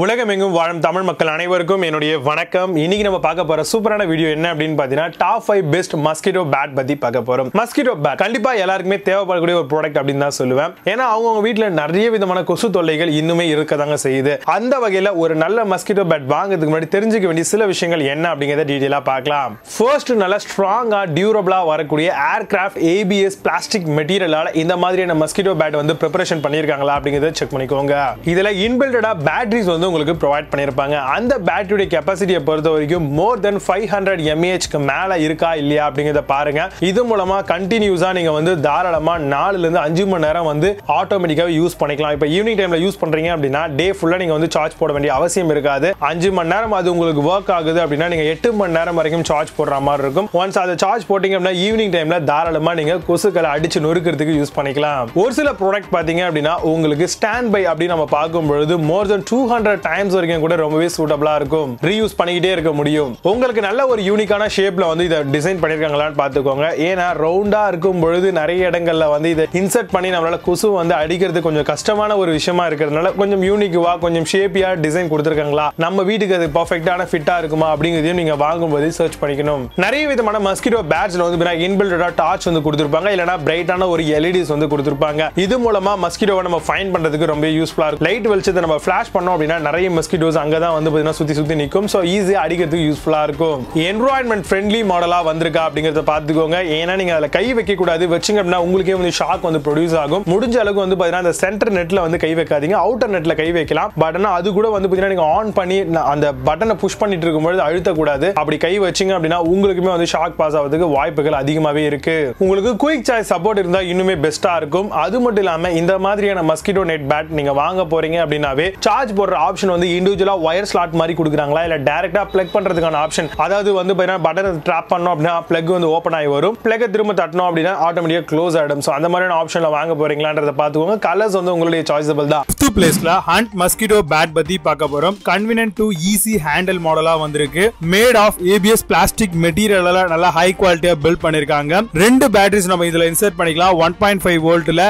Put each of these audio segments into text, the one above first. உலகமெங்கும் வாழும் தமிழ் மக்கள் அனைவருக்கும் என்னுடைய வணக்கம். இன்னைக்கு நம்ம பார்க்க போற சூப்பரான வீடியோ என்ன அப்படினு பாத்தீனா டாப் 5 பெஸ்ட் மஸ்கிட்டோ பேட் பத்தி பார்க்க போறோம். மஸ்கிட்டோ பேட் கண்டிப்பா எல்லாருக்குமே தேவைப்படக்கூடிய ஒரு ப்ராடக்ட் அப்படினு தான் சொல்லுவேன். ஏனா அவங்கவங்க வீட்ல நிறைய விதமான கொசு தொல்லைகள் இன்னுமே இருக்கதாங்க செய்யுது. அந்த வகையில ஒரு நல்ல மஸ்கிட்டோ பேட் வாங்குறதுக்கு முன்னாடி தெரிஞ்சிக்க வேண்டிய சில விஷயங்கள் என்ன அப்படிங்கறத டீடைலா பார்க்கலாம். ஃபர்ஸ்ட் நல்ல ஸ்ட்ராங்கா டியூரபிளா வரக்கூடிய ஏர்கிராஃப்ட் ABS பிளாஸ்டிக் மெட்டீரியலால இந்த மாதிரியான மஸ்கிட்டோ பேட் வந்து பிரிபரேஷன் பண்ணிருக்காங்களா அப்படிங்கறத செக் பண்ணிக்கோங்க. இதல இன்பில்டடா பேட்டரிஸ் உங்களுக்கு provide பண்ணிருப்பாங்க. அந்த பேட்டரியோட கெபாசிட்டியை பொறுத்த வரைக்கும் more than 500 mAh க்கு மேல இருக்கா இல்லையா அப்படிங்கறத பாருங்க. இது மூலமா கண்டினியூஸா நீங்க வந்து தாராளமா 4 ல இருந்து 5 மணி நேரம் வந்து ஆட்டோமேட்டிக்காவே யூஸ் பண்ணிக்கலாம். இப்போ ஈவினிங் டைம்ல யூஸ் பண்றீங்க அப்படினா டே ஃபுல்லா நீங்க வந்து சார்ஜ் போட வேண்டிய அவசியம் இருக்காது. 5 மணி நேரம் அது உங்களுக்கு வர்க் ஆகுது அப்படினா நீங்க 8 மணி நேரம் வரைக்கும் சார்ஜ் போடுற மாதிரி இருக்கும். ஒன்ஸ் அத சார்ஜ் போட்டீங்க அப்படினா ஈவினிங் டைம்ல தாராளமா நீங்க கொசுக்களை அடிச்சு நொறுக்கிறதுக்கு யூஸ் பண்ணிக்கலாம். ஒரு சில ப்ராடக்ட் பாத்தீங்க அப்படினா உங்களுக்கு ஸ்டாண்ட் பை அப்படி நம்ம பாக்கும்போது more than 200 டைம்ஸ் வரைக்கும் கூட ரொம்பவே சூட்டபிளா இருக்கும். ரீயூஸ் பண்ணிக்கிட்டே இருக்க முடியும். உங்களுக்கு நல்ல ஒரு யூனிக்கான ஷேப்ல வந்து இத டிசைன் பண்ணிருக்காங்களான்னு பாத்துக்கோங்க. ஏனா ரவுண்டா இருக்கும் பொழுது நிறைய இடங்கள்ல வந்து இத இன்சர்ட் பண்ணி நம்மளால கொசு வந்து அடிக்கிறது கொஞ்சம் கஷ்டமான ஒரு விஷயமா இருக்கிறதுனால கொஞ்சம் யூனிக்குவா கொஞ்சம் ஷேப்பியா டிசைன் கொடுத்திருக்காங்களா நம்ம வீட்டுக்கு அது பெர்ஃபெக்ட்டான ஃபிட்டா இருக்குமா அப்படிங்கறதையும் நீங்க வாங்கும்போது சர்ச் பண்ணிக்கணும். நிறைய விதமான மஸ்கிட்டோ பேட்ஸ்ல வந்து பிற இன்பில்டடா டார்ச் வந்து கொடுத்திருப்பாங்க இல்லனா பிரைட்டான ஒரு LEDs வந்து கொடுத்திருப்பாங்க. இது மூலமா மஸ்கிட்டோவை நம்ம ஃபைண்ட் பண்றதுக்கு ரொம்ப யூஸ்ஃபுல்லா இருக்கும். லைட் வெளிச்சத்தை நம்ம ஃபிளாஷ் பண்ணோம் அப்படினா நிறைய மஸ்கிட்டோஸ் அங்க தான் வந்து பாத்தீங்கன்னா சுத்தி சுத்தி நிக்கும். சோ ஈஸியா அடிக்கிறதுக்கு யூஸ்ஃபுல்லா இருக்கும். என்விரான்மென்ட் ஃப்ரெண்ட்லி மாடலா வந்திருக்கா அப்படிங்கறத பாத்துக்கோங்க. ஏன்னா நீங்க அதுல கை வைக்க கூடாது. வெச்சிங்க அப்படினா உங்களுக்கே வந்து ஷாக் வந்து ப்ரொடியூஸ் ஆகும். முடிஞ்ச அளவுக்கு வந்து பாத்தீங்கன்னா அந்த சென்டர் நெட்ல வந்து கை வைக்காதீங்க. அவுட்டர் நெட்ல கை வைக்கலாம். பட் ஆனா அது கூட வந்து பாத்தீங்கன்னா நீங்க ஆன் பண்ணி அந்த பட்டனை புஷ் பண்ணிட்டு இருக்கும்போது அழுத்த கூடாது. அப்படி கை வச்சிங்க அப்படினா உங்களுக்குமே வந்து ஷாக் பாஸ் ஆகிறதுக்கு வாய்ப்புகள் அதிகமாவே இருக்கு. உங்களுக்கு குயிக் சாய்ஸ் சப்போர்ட் இருந்தா இன்னுமே பெஸ்டா இருக்கும். அது மட்டும் இல்லாம இந்த மாதிரியான மஸ்கிட்டோ நெட் பேட் நீங்க வாங்க போறீங்க அப்படினாவே சார்ஜ் போடுற ஆப்ஷன் வந்து இன்டிவிஜுவலா வயர் ஸ்லாட் மாதிரி கொடுக்குறாங்களா இல்ல டைரக்டா பிளக் பண்றதுக்கான ஆப்ஷன், அதாவது வந்து பாத்தீங்கன்னா பட்டனை ட்ராப் பண்ணோம் அப்படினா பிளக் வந்து ஓபன் ஆகி வரும். பிளக் திரும்ப தட்டணும் அப்படினா ஆட்டோமேட்டிக்கா க்ளோஸ் ஆயிடும். சோ அந்த மாதிரியான ஆப்ஷன்ல வாங்க போறீங்களான்றத பாத்துக்கோங்க. கலர்ஸ் வந்து உங்களுடைய சாய்ஸபிள் தான். 5th பிளேஸ்ல ஹண்ட் மஸ்கிட்டோ பேட் பத்தி பார்க்க போறோம். கன்வீனியன்ட் டு ஈஸி ஹேண்டில் மாடலா வந்திருக்கு. மேட் ஆஃப் ABS பிளாஸ்டிக் மெட்டீரியல்ல நல்ல ஹை குவாலிட்டியா பில்ட் பண்ணிருக்காங்க. ரெண்டு பேட்டரிஸ் நம்ம இதுல இன்சர்ட் பண்ணிக்கலாம். 1.5 வோல்ட்ல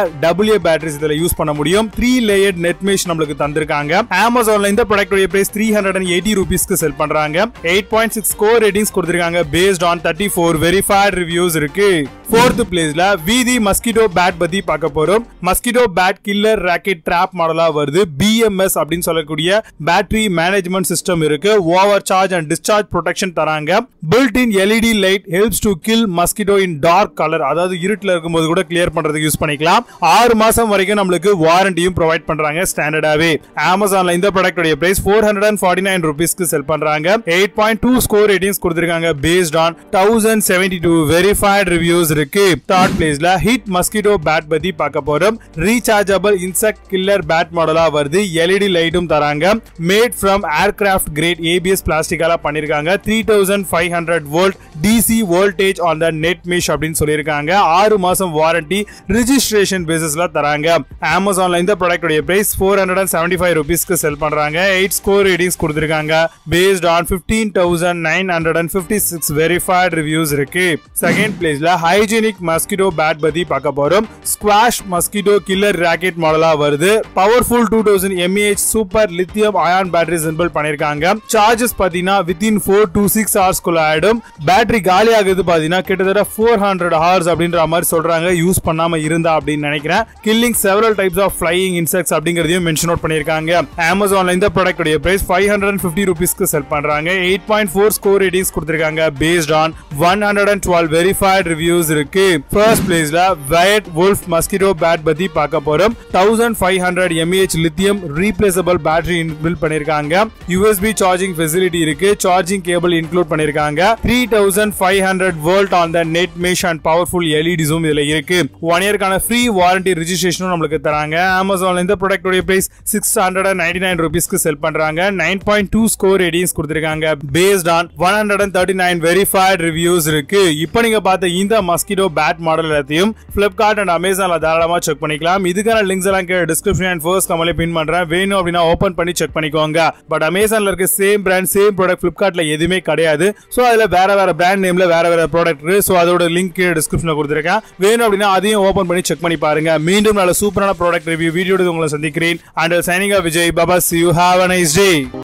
AA பேட்டரிஸ் இதுல யூஸ் பண்ண முடியும். 3 லேயர்ட் நெட் மேஷ் நமக்கு தந்திருக்காங்க. Amazonல இந்த ப்ராடக்ட் உடைய பிரைஸ் 380 ரூபீஸ்க்கு செல் பண்றாங்க. 8.6 ஸ்கோர் ரேட்டிங்ஸ் கொடுத்திருக்காங்க. பேஸ்ட் ஆன் 34 வெரிஃபைட் ரிவ்யூஸ் இருக்கு. 4th பிளேஸ்ல வீதி மஸ்கிட்டோ பேட் பத்தி பார்க்க போறோம். Mosquito bat killer rocket drop மாடலா வருது. BMS அப்படினு சொல்லக்கூடிய பேட்டரி மேனேஜ்மென்ட் சிஸ்டம் இருக்கு. Over charge and discharge protection தராங்க. Built in LED light helps to kill mosquito in dark colour, அதாவது இருட்டில் இருக்கும்போது கூட கிளியர் பண்றதுக்கு யூஸ் பண்ணிக்கலாம். 6 மாசம் வரைக்கும் நமக்கு வாரண்டியும் ப்ரொவைட் பண்றாங்க ஸ்டாண்டர்டாவே. Amazonல இந்த ப்ராடக்ட் உடைய பிரைஸ் 449 ரூபீஸ்க்கு செல் பண்றாங்க. 8.2 ஸ்கோர் ரேட்டிங்ஸ் கொடுத்திருக்காங்க. பேஸ்ட் ஆன் 1072 வெரிஃபைட் ரிவ்யூஸ் இருக்கு. 3rd பிளேஸ்ல ஹிட் மஸ்கிட்டோ பேட் பத்தி பார்க்க போறோம். ரீசார்ஜபிள் இன்செக்ட் கில்லர் பேட் மாடலா வருது. LED லைட்டும் தராங்க. Made from aircraft grade ABS பிளாஸ்டிக்கால பண்ணிருக்காங்க. 3500 volt DC voltage on the net mesh அப்படினு சொல்லிருக்காங்க. 6 மாசம் வாரண்டி ரெஜிஸ்ட்ரேஷன் பேசிஸ்ல தராங்க. Amazonல இந்த ப்ராடக்ட் உடைய பிரைஸ் 475 ரூபீஸ்க்கு செல் பண்றாங்க. 8 ஸ்கோர் ரேட்டிங்ஸ் கொடுத்திருக்காங்க. பேஸ்ட் ஆன் 15956 வெரிஃபைட் ரிவ்யூஸ் இருக்கு. 2nd பிளேஸ்ல ஹைஜீனிக் மஸ்கிட்டோ பேட் பத்தி பார்க்க போறோம். ஸ்குவாஷ் மஸ்கிட்டோ கில்லர் ராக்கெட் மாடலா வருது. Powerful 2000 mAh super lithium ion battery simple பண்ணிருக்காங்க. சார்ஜஸ் பாத்தீங்கன்னா within 4 to 6 hours குள்ள ஆயிடும். பேட்டரி காலி ஆகுது பாத்தீங்கன்னா கிட்டத்தட்ட 400 hours அப்படின்ற மாதிரி சொல்றாங்க. யூஸ் பண்ணாம இருந்தா அப்படின்னு நினைக்கிறேன். Killing several types of flying insects அப்படிங்கறதையும் மென்ஷன் அவுட் பண்ணிருக்காங்க. Amazonல இந்த ப்ராடக்ட் உடைய பிரைஸ் 550 ரூபீஸ்க்கு செல் பண்றாங்க. 8.4 ஸ்கோர் ரேட்டிங்ஸ் கொடுத்திருக்காங்க. பேஸ்ட் ஆன் 112 வெரிஃபைட் ரிவ்யூஸ் இருக்கு. 1st பிளேஸ்ல Viat Wolf மஸ்கிட்டோ பேட் பத்தி பார்க்க போறோம். 1500 mAh lithium replaceable battery inbuilt பண்ணிருக்காங்க. USB சார்ஜிங் ஃபெசிலிட்டி இருக்கு. சார்ஜிங் கேபிள் இன்க்ளூட் பண்ணிருக்காங்க. 3500 volt on the net mesh and powerful LEDஸ்ம் இதுல இருக்கு. 1 இயர்க்கான ஃப்ரீ வாரண்டி ரெஜிஸ்ட்ரேஷனும் நமக்கு தராங்க. Amazonல இந்த ப்ராடக்ட் உடைய பிரைஸ் 699 ரூபீஸ்க்கு செல் பண்றாங்க. 9.2 ஸ்கோர் ரேட்டிங்ஸ் கொடுத்திருக்காங்க. பேஸ்ட் ஆன் 139 வெரிஃபைட் ரிவ்யூஸ் இருக்கு. இப்போ நீங்க பார்த்த இந்த mosquito bat model எல்லாத்தையும் Flipkart and Amazon தாராளமா செக் பண்ணிக்கலாம். இதுக்கான links எல்லாம் கீழ description and first கமெண்ட்ல பின் பண்றேன். வேணும் அப்படினா ஓபன் பண்ணி செக் பண்ணிக்கோங்க. பட் Amazonல இருக்க சேம் பிராண்ட் சேம் ப்ராடக்ட் Flipkartல எதுமே கிடையாது. சோ அதுல வேற பிராண்ட் நேம்ல வேற ப்ராடக்ட் இருக்கு. சோ அதோட லிங்க் கீழ descriptionல கொடுத்திருக்கேன். வேணும் அப்படினா அதையும் ஓபன் பண்ணி செக் பண்ணி பாருங்க. மீண்டும் நல்ல சூப்பரான ப்ராடக்ட் ரிவ்யூ வீடியோட உங்களை சந்திக்கிறேன். Until signing off Vijay Baba, see you, have a nice day.